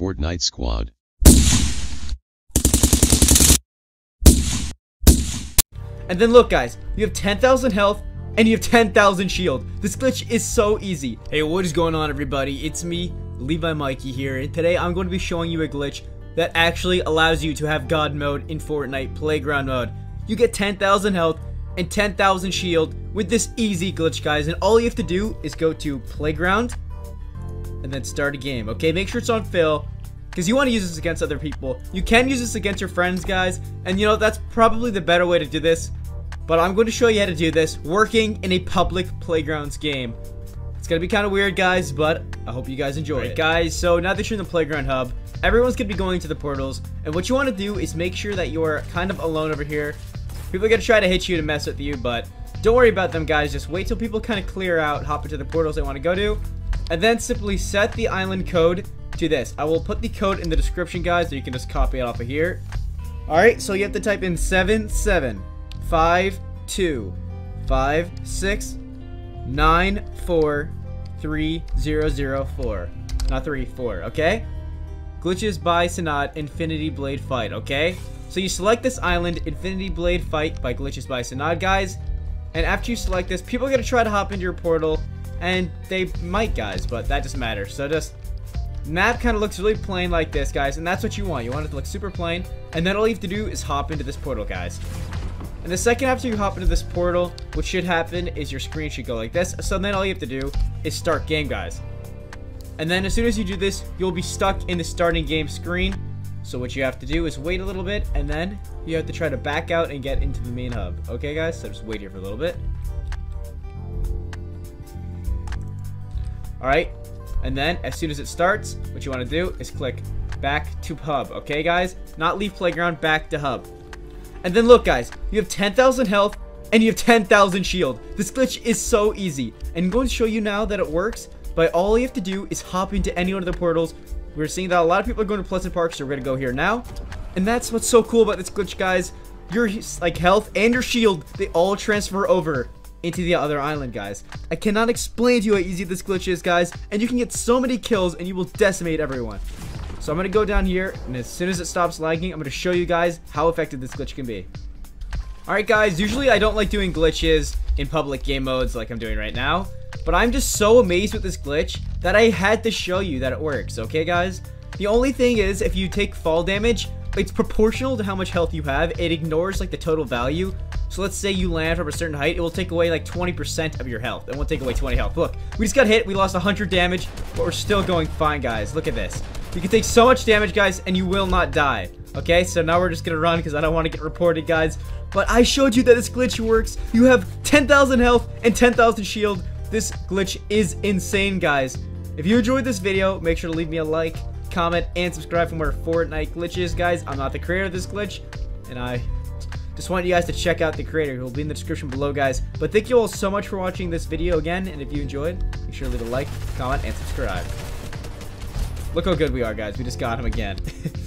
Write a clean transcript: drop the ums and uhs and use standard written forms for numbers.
Fortnite squad. And then look guys, you have 10,000 health and you have 10,000 shield. This glitch is so easy. Hey, what is going on everybody? It's me, Levi Mikey here, and today I'm going to be showing you a glitch that actually allows you to have God mode in Fortnite Playground mode. You get 10,000 health and 10,000 shield with this easy glitch guys, and all you have to do is go to Playground and then start a game. Okay, make sure it's on fail because you want to use this against other people. You can use this against your friends guys, and you know that's probably the better way to do this, but I'm going to show you how to do this working in a public Playgrounds game. It's gonna be kind of weird guys, but I hope you guys enjoy it. Guys, so now that you're in the Playground hub, everyone's gonna be going to the portals, and what you want to do is make sure that you're kind of alone over here. People are gonna try to hit you to mess with you, but don't worry about them guys. Just wait till people kind of clear out, hop into the portals they want to go to, and then simply set the island code to this. I will put the code in the description guys, so you can just copy it off of here. Alright, so you have to type in 77525694304. Not 3, 4, okay? Glitches by Sanad, Infinity Blade Fight, okay? So you select this island, Infinity Blade Fight by Glitches by Sanad, guys. And after you select this, people are going to try to hop into your portal, and they might guys, but that doesn't matter. So just map kind of looks really plain like this guys, and that's what you want. You want it to look super plain, and then all you have to do is hop into this portal guys. And the second after you hop into this portal, what should happen is your screen should go like this. So then all you have to do is start game guys, and then as soon as you do this, you'll be stuck in the starting game screen. So what you have to do is wait a little bit, and then you have to try to back out and get into the main hub. Okay guys, so just wait here for a little bit. Alright, and then as soon as it starts, what you want to do is click back to hub. Okay guys, not leave Playground, back to hub. And then look guys, you have 10,000 health and you have 10,000 shield. This glitch is so easy, and I'm going to show you now that it works by all you have to do is hop into any one of the portals. We're seeing that a lot of people are going to Pleasant Park, so we're going to go here now. And that's what's so cool about this glitch, guys. Your like health and your shield, they all transfer over into the other island, guys. I cannot explain to you how easy this glitch is, guys. And you can get so many kills, and you will decimate everyone. So I'm going to go down here, and as soon as it stops lagging, I'm going to show you guys how effective this glitch can be. Alright, guys. Usually, I don't like doing glitches in public game modes like I'm doing right now, but I'm just so amazed with this glitch that I had to show you that it works, okay guys? The only thing is, if you take fall damage, it's proportional to how much health you have. It ignores like the total value. So let's say you land from a certain height, it will take away like 20% of your health. It won't take away 20 health. Look, we just got hit, we lost 100 damage, but we're still going fine, guys. Look at this. You can take so much damage, guys, and you will not die. Okay, so now we're just gonna run because I don't want to get reported, guys. But I showed you that this glitch works. You have 10,000 health and 10,000 shield. This glitch is insane, guys. If you enjoyed this video, make sure to leave me a like, comment, and subscribe for more Fortnite glitches, guys. I'm not the creator of this glitch, and I just want you guys to check out the creator, who will be in the description below, guys. But thank you all so much for watching this video again, and if you enjoyed, make sure to leave a like, comment, and subscribe. Look how good we are, guys. We just got him again.